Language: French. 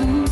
doux.